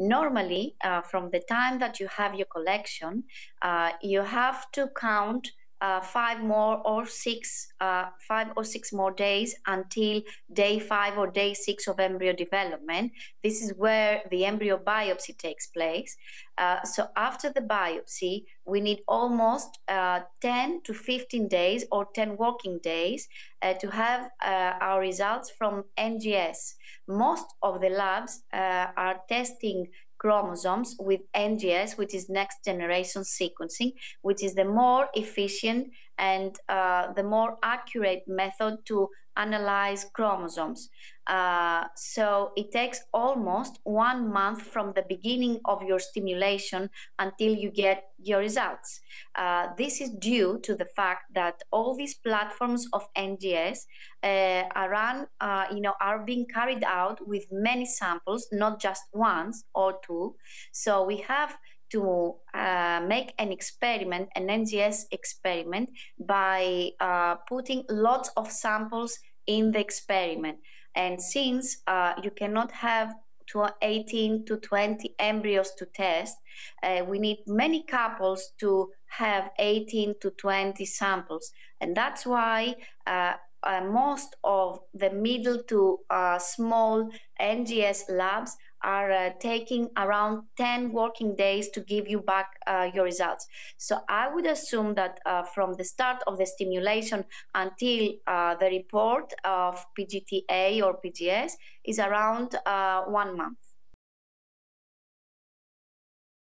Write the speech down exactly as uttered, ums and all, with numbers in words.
Normally, uh, from the time that you have your collection, uh, you have to count uh, five more or six, uh, five or six more days until day five or day six of embryo development. This is where the embryo biopsy takes place. Uh, so after the biopsy, we need almost uh, ten to fifteen days or ten working days uh, to have uh, our results from N G S. Most of the labs uh, are testing chromosomes with N G S, which is next generation sequencing, which is the more efficient and uh, the more accurate method to analyze chromosomes. Uh, so it takes almost one month from the beginning of your stimulation until you get your results. Uh, this is due to the fact that all these platforms of N G S uh, are run, uh, you know, are being carried out with many samples, not just once or two. So we have to uh, make an experiment, an N G S experiment, by uh, putting lots of samples in the experiment. And since uh, you cannot have eighteen to twenty embryos to test, uh, we need many couples to have eighteen to twenty samples. And that's why uh, uh, most of the middle to uh, small N G S labs are uh, taking around ten working days to give you back uh, your results. So I would assume that uh, from the start of the stimulation until uh, the report of P G T A or P G S is around uh, one month.